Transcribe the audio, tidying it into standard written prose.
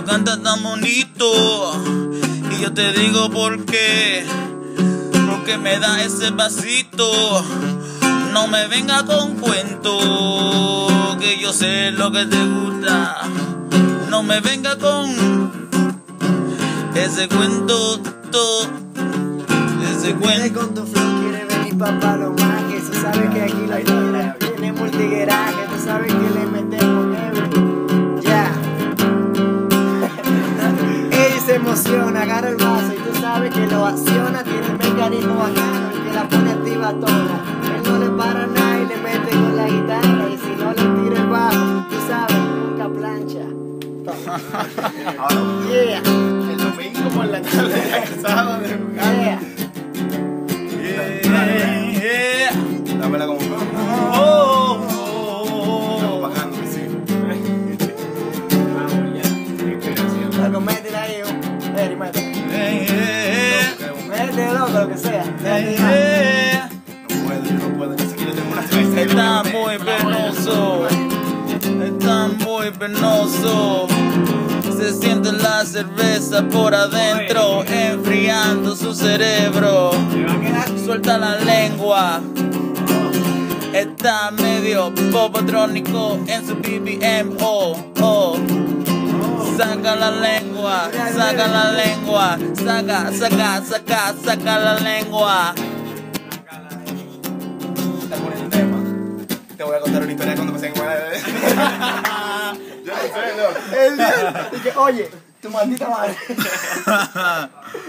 lo cantas tan bonito, y yo te digo por qué. Porque me da ese pasito. No me venga con cuento, que yo sé lo que te gusta. No me venga con ese cuento, ese cuento. Con tu flow quiere venir papá lo maje. Tú sabes que aquí la historia viene multigueraje. Tú sabes que le metemos heavy. Ya. Ella se emociona, agarra el vaso y tú sabes que lo acciona. Tiene el mecanismo bacano, el que la pone activa toda. Él no le para nada y le mete con la guitarra. Y si no le tira el bajo, tú sabes, nunca plancha. Yeah. El domingo por la tarde, el sábado de jugar. Dámela como estamos bajando, sí. Vamos ya. Inspiración. Loco, métele ahí, Eri, métele. Métele loco, lo que sea. No puedo, yo no puedo. Ni siquiera tengo una cerveza. Está muy penoso. Está muy penoso. Se siente la cerveza por adentro, enfriando su cerebro. Suelta la lengua. Está medio popotrónico en su BPM, oh, oh. Saca la lengua, saca la lengua. Saca, saca, saca, saca la lengua. Está por el tema. Te voy a contar una historia cuando me en Guadalajara. Yo no sé, no. Oye, tu maldita madre.